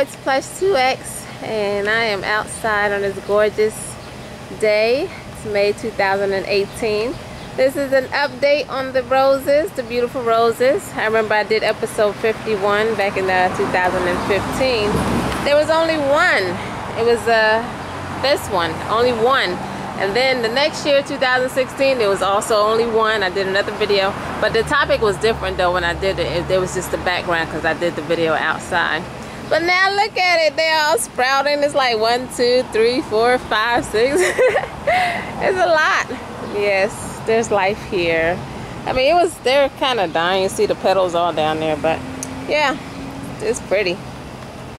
it's plush2x and I am outside on this gorgeous day. It's May 2018. This is an update on the roses, the beautiful roses. I remember I did episode 51 back in 2015. There was only one. It was this one, only one. And then the next year, 2016, there was also only one. I did another video, but the topic was different though when I did it. There was just the background because I did the video outside. But now look at it, they're all sprouting. It's like 1, 2, 3, 4, 5, 6. It's a lot. Yes, there's life here. I mean, they're kind of dying. You see the petals all down there, but yeah, it's pretty.